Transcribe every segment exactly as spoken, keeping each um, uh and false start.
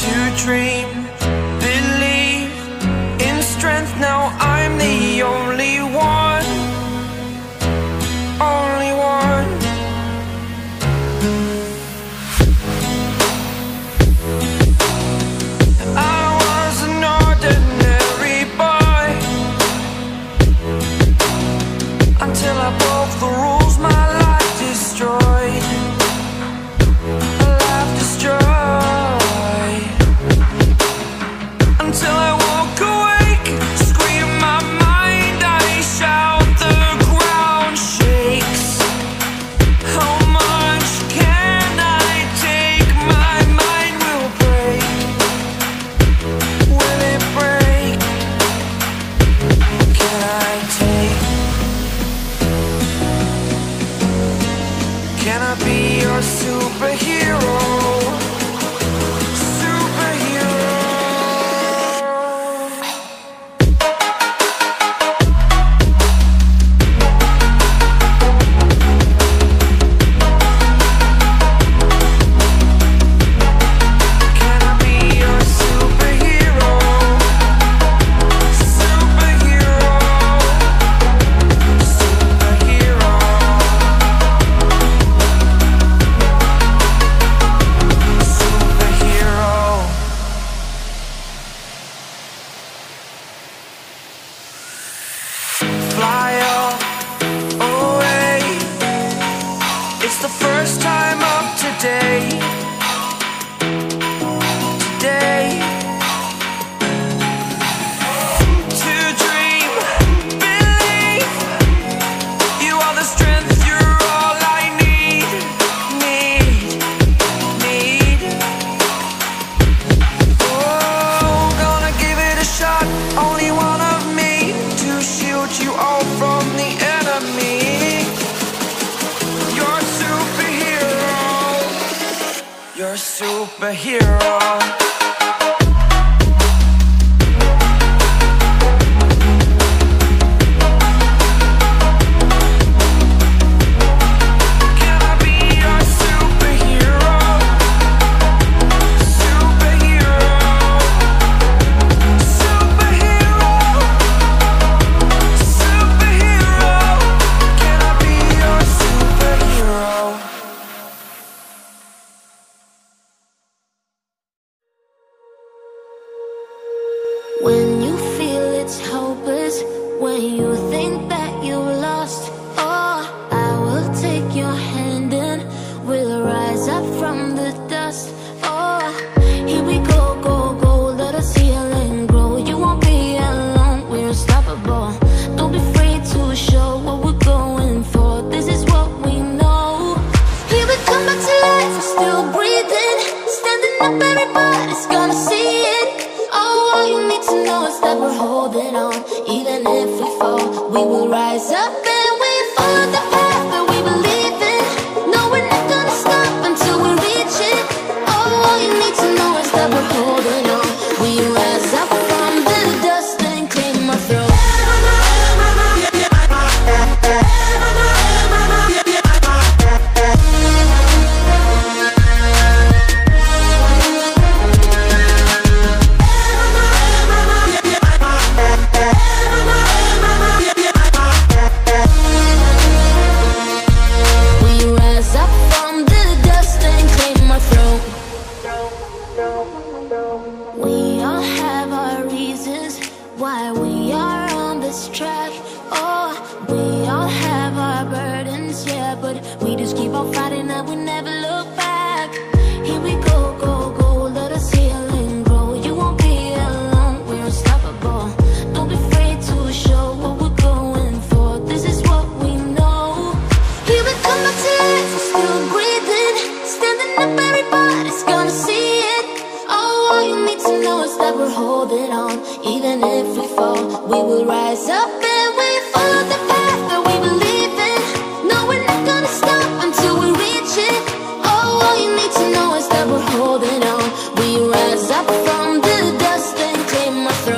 To dream, believe in strength. Now I'm the only one, only one. I was an ordinary boy until I broke the rules. My life destroyed. My life destroyed. Until I walk awake, scream my mind, I shout, the ground shakes. How much can I take? My mind will break. Will it break? Can I take? Can I be your superhero? We rise up from the dust and claim our throne.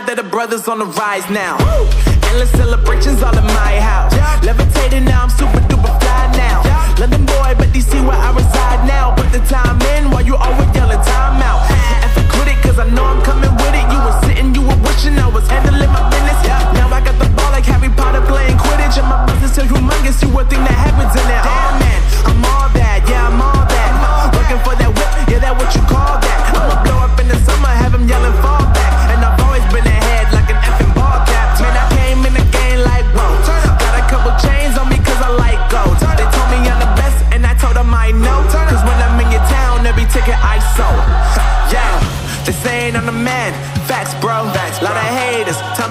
proud that the brothers on the rise now. Woo! Endless celebrations all in my house. Yeah. Levitating now, I'm super duper fly now. Yeah. London boy, but D C where I reside now. Put the time in while you always yelling time out. And for critic, cause I know I'm coming with it. You were sitting, you were wishing I was handling my business. Yeah. Now I got the ball like Harry Potter playing Quidditch. And my business is humongous, you a thing that happens in it. Damn man, I'm all that, yeah, I'm all that. I'm all looking for that whip, yeah, that what you call that. I'ma blow up in the summer, have him yelling fall back. And I've always been ahead like an effing ball cap. Man, I came in the game like, whoa. Got a couple chains on me cause I like gold. They told me I'm the best and I told them I know. Cause when I'm in your town, every ticket I sold. Yeah, they saying I'm the man, facts bro. Lot of haters, tell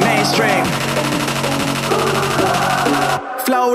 Mainstream. Flow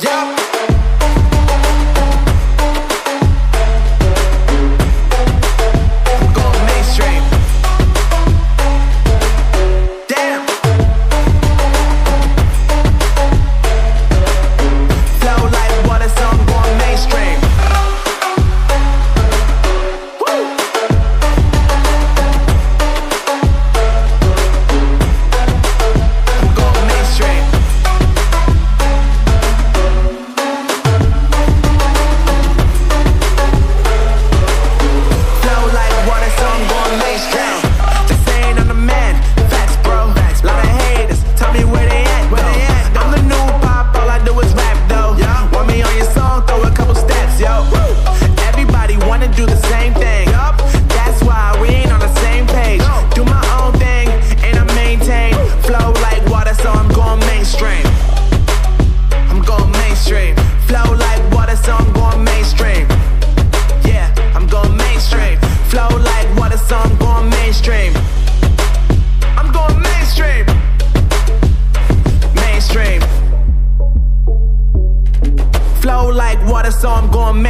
Yeah.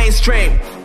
Mainstream.